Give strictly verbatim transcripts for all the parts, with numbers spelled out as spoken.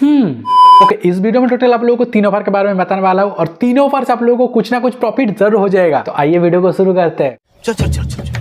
हम्म okay okay, इस video में total आप लोगों को तीन ऑफर के बारे में बताने वाला हूँ और तीनों ऑफर से आप लोगों को कुछ ना कुछ प्रॉफिट जरूर हो जाएगा। तो आइए वीडियो को शुरू करते हैं। चल चल चल चल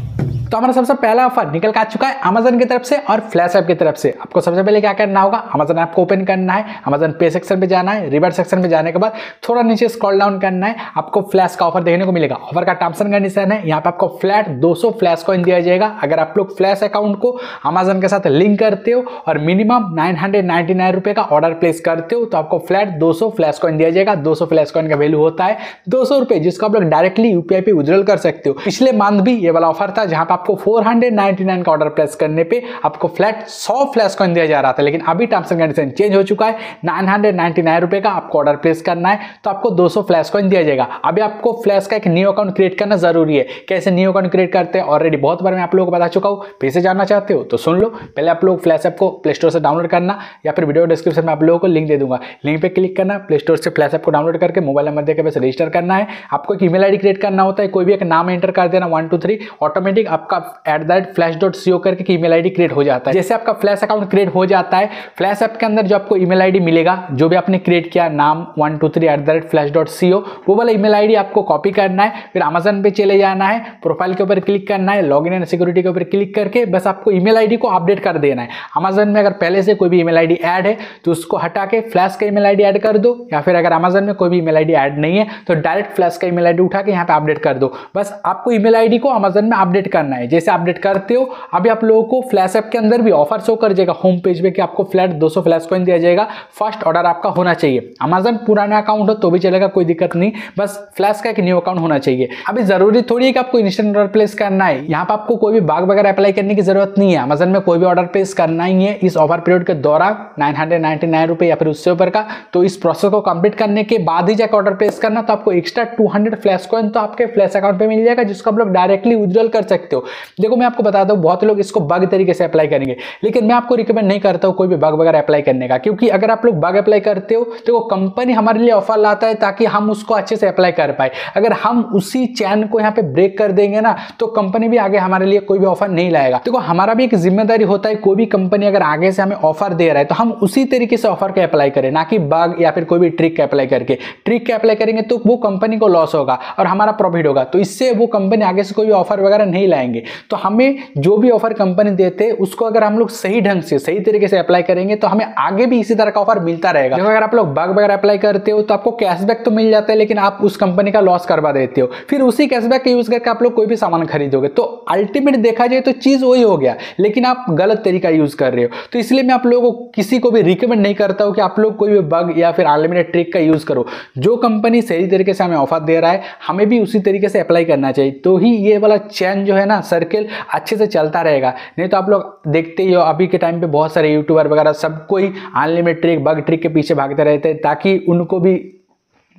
तो हमारा सबसे पहला ऑफर निकल के आ चुका है अमेजन की तरफ से और फ्लैश ऐप की तरफ से। आपको सबसे पहले क्या करना होगा, अमेजन ऐप को ओपन करना है, अमेजन पे सेक्शन पे जाना है, रिवर्स सेक्शन पे जाने के बाद थोड़ा नीचे स्क्रॉल डाउन करना है, आपको फ्लैश का ऑफर देखने को मिलेगा। ऑफर का टर्म्स एंड कंडीशन है, यहाँ पे आपको फ्लैट दो सौ फ्लैश कॉइन दिया जाएगा अगर आप लोग फ्लैश अकाउंट को अमेजन के साथ लिंक करते हो और minimum nine hundred ninety nine रुपये का ऑर्डर प्लेस करते हो तो आपको फ्लैट दो सौ फ्लैश कॉइन दिया जाएगा। दो सौ फ्लैश कॉइन का वैल्यू होता है दो सौ रुपये जिसको आप लोग डायरेक्टली यूपीआई पे विड्रॉल कर सकते हो। पिछले मंथ भी ये वाला ऑफर था जहाँ आपको फोर हंड्रेड नाइन्टी नाइन का ऑर्डर प्लेस करने पे आपको फ्लैट सौ फ्लैश कॉइन दिया जा रहा था, लेकिन अभी टर्म्स एंड कंडीशन चेंज हो चुका है। नाइन हंड्रेड नाइन्टी नाइन रुपए का आपको ऑर्डर प्लेस करना है तो आपको दो सौ फ्लैश कॉइन दिया जाएगा। अभी आपको फ्लैश का एक न्यू अकाउंट क्रिएट करना जरूरी है। कैसे न्यू अकाउंट क्रिएट करते हैं ऑलरेडी बहुत बार मैं आप लोगों को बता चुका हूँ, फिर से जानना चाहते हो तो सुन लो। पहले आप लोग फ्लैश ऐप को प्ले स्टोर से डाउनलोड करना या फिर वीडियो डिस्क्रिप्शन में आप लोगों को लिंक दे दूंगा, लिंक पर क्लिक करना, प्ले स्टोर से फ्लैश ऐप को डाउनलोड करके मोबाइल नंबर देकर बस रजिस्टर करना है। आपको एक ईमेल आईडी क्रिएट करना होता है, कोई भी एक नाम एंटर कर देना वन टू थ्री, ऑटोमेटिक आपका at the rate flash dot co करके की ईमेल आईडी क्रिएट हो जाता है। जैसे आपका फ्लैश अकाउंट क्रिएट हो जाता है, फ्लैश ऐप के अंदर जो आपको ईमेल आईडी मिलेगा जो भी आपने क्रिएट किया नाम one two three at the rate flash dot co, वो वाला ईमेल आईडी आपको कॉपी करना है। फिर अमेजन पे चले जाना है, प्रोफाइल के ऊपर क्लिक करना है, लॉग इन एंड सिक्योरिटी के ऊपर क्लिक करके बस आपको ईमेल आईडी को अपडेट कर देना है। अमेजन में अगर पहले से कोई भी ईमेल आईडी ऐड है तो उसको हटा के फ्लैश का ईमेल आईडी ऐड कर दो, या फिर अगर अमेजन में कोई भी ईमेल आईडी ऐड नहीं है तो डायरेक्ट फ्लैश का ईमेल आईडी उठा के यहाँ पे अपडेट कर दो। बस आपको ईमेल आईडी को अमेजन में अपडेट करना है। जैसे अपडेट करते हो अभी आप लोगों को फ्लैश ऐप के अंदर भी ऑफर शो कर जाएगा होम पेज पे कि आपको फ्लैट दो सौ फ्लैश कॉइन दिया जाएगा। फर्स्ट ऑर्डर आपका होना चाहिए, अमेजन पुराना अकाउंट हो तो भी चलेगा कोई दिक्कत नहीं, बस फ्लैश का एक न्यू अकाउंट होना चाहिए। अभी जरूरी थोड़ी है कि आपको इंस्टेंट ऑर्डर प्लेस करना है, यहाँ पर आपको कोई भी बाग वगैरह अप्लाई करने की जरूरत नहीं है। अमेजन में कोई भी ऑर्डर प्लेस करना ही है इस ऑफर पीरियड के दौरान नाइन हंड्रेड नाइन्टी नाइन रुपये या फिर उससे ऊपर का, तो इस प्रोसेस को कंप्लीट करने के बाद ही जाकर ऑर्डर प्लेस करना, तो आपको extra two hundred flash coin तो आपके फ्लैश अकाउंट पर मिल जाएगा जिसको आप लोग डायरेक्टली विड्रॉल कर सकते हो। देखो मैं आपको बताता हूँ बहुत लोग इसको बग तरीके से अप्लाई करेंगे, लेकिन मैं आपको रिकमेंड नहीं करता हूँ कोई भी बग वगैरह अप्लाई करने का, क्योंकि अगर आप लोग बग अप्लाई करते हो तो कंपनी हमारे लिए ऑफर लाता है ताकि हम उसको अच्छे से अप्लाई कर पाए। अगर हम उसी चैन को यहाँ पे ब्रेक कर देंगे ना तो कंपनी भी आगे हमारे लिए कोई भी ऑफर नहीं लाएगा। देखो हमारा भी एक जिम्मेदारी होता है, कोई भी कंपनी अगर आगे से हमें ऑफर दे रहा है तो हम उसी तरीके से ऑफर का अप्लाई करें, ना कि बग या फिर कोई भी ट्रिक का अप्लाई करके। ट्रिक का अप्लाई करेंगे तो वो कंपनी को लॉस होगा और हमारा प्रॉफिट होगा, तो इससे वो कंपनी आगे से कोई भी ऑफर वगैरह नहीं लाएंगे। तो हमें जो भी ऑफर कंपनी देते उसको अगर हम लोग सही ढंग से सही तरीके से अप्लाई करेंगे तो हमें आगे भी इसी तरह का ऑफर मिलता रहेगा। अगर आप लोग बग वगैरह अप्लाई करते हो तो आपको कैशबैक तो मिल जाता है, लेकिन आप उस कंपनी का लॉस करवा देते हो, फिर उसी कैशबैक का यूज करके आप लोग कोई भी सामान खरीदोगे, तो अल्टीमेट देखा जाए तो चीज वही हो गया लेकिन आप गलत तरीका यूज कर रहे हो। तो इसलिए मैं आप लोगों को किसी को भी रिकमेंड नहीं करता हूं कि आप लोग कोई भी बग या फिर अनलिमिटेड ट्रिक का यूज करो। जो कंपनी सही तरीके से हमें ऑफर दे रहा है हमें भी उसी तरीके से अप्लाई करना चाहिए, तो ही ये वाला चैन जो है ना सर्किल अच्छे से चलता रहेगा। नहीं तो आप लोग देखते ही हो अभी के टाइम पे बहुत सारे यूट्यूबर वगैरह सब कोई अनलिमिटेड ट्रिक बग ट्रिक के पीछे भागते रहते हैं, ताकि उनको भी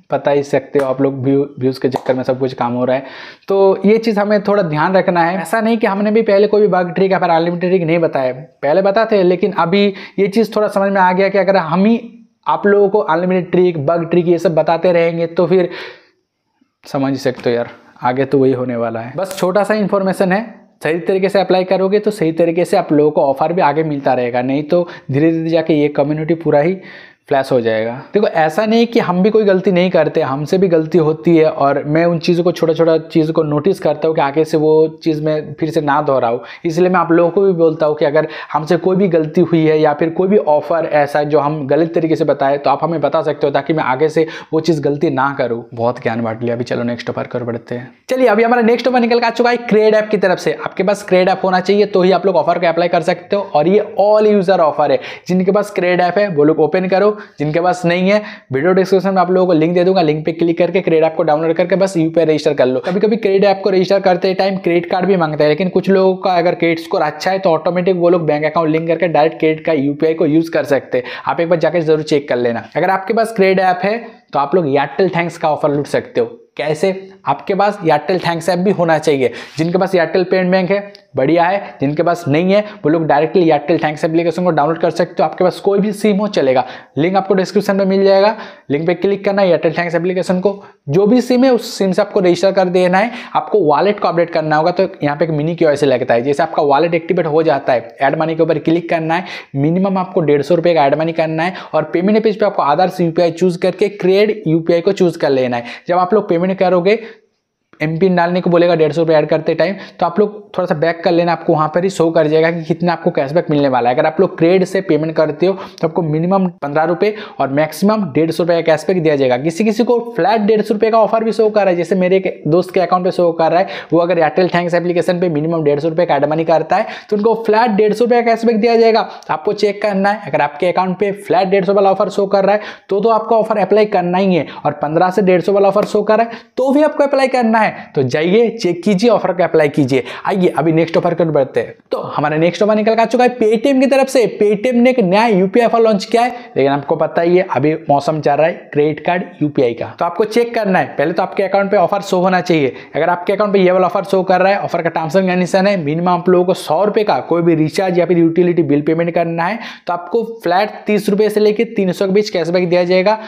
पता ही सकते हो आप लोग व्यू व्यूज़ के चक्कर में सब कुछ काम हो रहा है। तो ये चीज़ हमें थोड़ा ध्यान रखना है। ऐसा नहीं कि हमने भी पहले कोई भी बग ट्रिक या फिर अनलिमिटेड ट्रिक नहीं बताया, पहले बताते, लेकिन अभी ये चीज़ थोड़ा समझ में आ गया कि अगर हम ही आप लोगों को अनलिमिटेड ट्रिक बग ट्रिक ये सब बताते रहेंगे तो फिर समझ सकते हो यार आगे तो वही होने वाला है। बस छोटा सा इन्फॉर्मेशन है, सही तरीके से अप्लाई करोगे तो सही तरीके से आप लोगों को ऑफर भी आगे मिलता रहेगा, नहीं तो धीरे धीरे जाके ये कम्युनिटी पूरा ही फ्लैश हो जाएगा। देखो ऐसा नहीं कि हम भी कोई गलती नहीं करते, हमसे भी गलती होती है और मैं उन चीज़ों को छोटा छोटा चीज़ को नोटिस करता हूँ कि आगे से वो चीज़ मैं फिर से ना दोहराऊँ। इसलिए मैं आप लोगों को भी बोलता हूँ कि अगर हमसे कोई भी गलती हुई है या फिर कोई भी ऑफर ऐसा जो हम गलत तरीके से बताए तो आप हमें बता सकते हो, ताकि मैं आगे से वो चीज़ गलती ना करूँ। बहुत ज्ञान बांट लिया, अभी चलो नेक्स्ट ऑफर कर बढ़ते हैं। चलिए अभी हमारा नेक्स्ट ऑफर निकल कर आ चुका है क्रेड ऐप की तरफ से। आपके पास क्रेड ऐप होना चाहिए तो ही आप लोग ऑफर का अप्लाई कर सकते हो, और ये ऑल यूज़र ऑफर है। जिनके पास क्रेड ऐप है वो लोग ओपन करो, जिनके पास नहीं है वीडियो डिस्क्रिप्शन में आप लोगों को लिंक दे दूंगा, लिंक पे क्लिक करके क्रेड ऐप को डाउनलोड करके बस यूपीआई रजिस्टर कर लो। कभी कभी क्रेड ऐप को रजिस्टर करते टाइम क्रेडिट कार्ड भी मांगता है, लेकिन कुछ लोगों का अगर क्रेडिट स्कोर अच्छा है तो ऑटोमेटिक वो लोग बैंक अकाउंट लिंक करके डायरेक्ट क्रेडिट का यूपीआई को यूज कर सकते हैं। आप एक बार जाकर जरूर चेक कर लेना। अगर आपके पास क्रेड ऐप है तो आप लोग एयरटेल थैंक्स का ऑफर लूट सकते हो। कैसे? आपके पास एयरटेल थैंक्स ऐप भी होना चाहिए। जिनके पास एयरटेल पेमेंट बैंक है बढ़िया है। जिनके पास नहीं है वो लोग डायरेक्टली एयरटेल थैंक्स एप्लीकेशन को डाउनलोड कर सकते हो। आपके पास कोई भी सिम हो चलेगा, लिंक आपको डिस्क्रिप्शन में मिल जाएगा। लिंक पे क्लिक करना है, एयरटेल थैंक्स एप्लीकेशन को जो भी सिम है उस सिम से आपको रजिस्टर कर देना है। आपको वॉलेट को अपडेट करना होगा, तो यहाँ पे एक मिनी क्यूआरसी लगता है। जैसे आपका वॉलेट एक्टिवेट हो जाता है, एड मनी के ऊपर क्लिक करना है। मिनिमम आपको डेढ़ सौ रुपये का एड मनी करना है और पेमेंट पेज पे आपको आधार से यूपीआई चूज करके क्रेड यूपीआई को चूज कर लेना है। जब आप लोग पेमेंट करोगे एम पिन डालने को बोलेगा डेढ़ सौ रुपये ऐड करते टाइम, तो आप लोग थोड़ा सा बैक कर लेना, आपको वहाँ पर ही शो कर जाएगा कि कितना आपको कैशबैक मिलने वाला है। अगर आप लोग क्रेड से पेमेंट करते हो तो आपको मिनिमम पंद्रह रुपये और मैक्सिमम डेढ़ सौ रुपये का कैशबैक दिया जाएगा। किसी किसी को फ्लैट डेढ़ सौ रुपये का ऑफर भी शो कर रहा है, जैसे मेरे एक दोस्त के अकाउंट पर शो कर रहा है। वो अगर एयरटेल थैंक्स एप्लीकेशन पर मिनिमम डेढ़ सौ रुपये का एड मनी करता है तो उनको फ्लैट डेढ़ सौ रुपये का कैशबैक दिया जाएगा। तो आपको चेक करना है, अगर आपके अकाउंट पर फ्लैट डेढ़ सौ वाला ऑफर शो कर रहा है तो, तो आपका ऑफर अप्लाई करना ही है, और पंद्रह से डेढ़ सौ वाला ऑफर शो कर रहा है तो भी आपको अप्लाई करना है। तो जाइए चेक कीजिए, ऑफर को अप्लाई कीजिए। आइए अभी नेक्स्ट ऑफर पर बढ़ते हैं। तो हमारा नेक्स्ट ऑफर निकल कर आ चुका है पेटीएम की तरफ से। पेटीएम ने एक नया यूपीआई ऑफर लॉन्च किया है, लेकिन आपको पता ही है अभी मौसम चल रहा है क्रेडिट कार्ड यूपीआई का। तो आपको चेक करना है, पहले तो आपके अकाउंट पे ऑफर शो होना चाहिए। अगर आपके अकाउंट पे ये वाला ऑफर शो कर रहा है, ऑफर का टर्म्स एंड कंडीशन है। मिनिमम आप लोगों को सौ रुपए का कोई भी रिचार्ज या फिर यूटिलिटी बिल पेमेंट करना है तो आपको फ्लैट तीस रुपए से लेकर तीन सौ के बीच कैशबैक दिया जाएगा।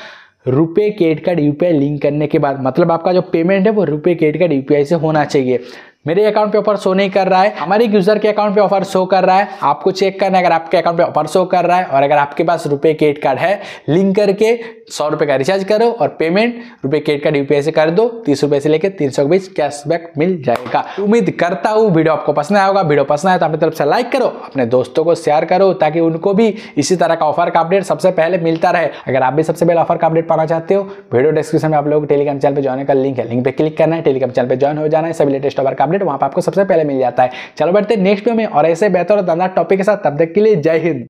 रुपए क्रेडिट कार्ड यूपीआई लिंक करने के बाद, मतलब आपका जो पेमेंट है वो रुपए क्रेडिट कार्ड यूपीआई से होना चाहिए। मेरे अकाउंट पे ऑफर शो नहीं कर रहा है, हमारे यूजर के अकाउंट पे ऑफर शो कर रहा है। आपको चेक करना है अगर आपके अकाउंट पे ऑफर शो कर रहा है, और अगर आपके पास रुपए क्रेडिट कार्ड है लिंक करके सौ रुपये का रिचार्ज करो और पेमेंट रुपए क्रेडिट कार्ड यूपीआई से कर दो। तीस रुपये से लेकर तीन सौ के बीच कैशबैक मिल जाएगा। उम्मीद करता हूँ वीडियो आपको पसंद आया होगा। वीडियो पसंद आया तो अपनी तरफ से लाइक करो, अपने दोस्तों को शेयर करो ताकि उनको भी इसी तरह का ऑफर का अपडेट सबसे पहले मिलता रहे। अगर आप भी सबसे पहले ऑफर का अपडेट पाना चाहते हो, वीडियो डिस्क्रिप्शन में आप लोगों को टेलीग्राम चैनल पर ज्वाइन का लिंक है, लिंक पर क्लिक करना है। टेलीग्राम चैनल पर ज्वाइन हो जाना है, सभी लेटेस्ट ऑफर का अपडेट वहां पर आपको सबसे पहले मिल जाता है। चलो बढ़ते नेक्स्ट वीडियो में और ऐसे बेहतर और दमदार टॉपिक के साथ। तब तक के लिए जय हिंद।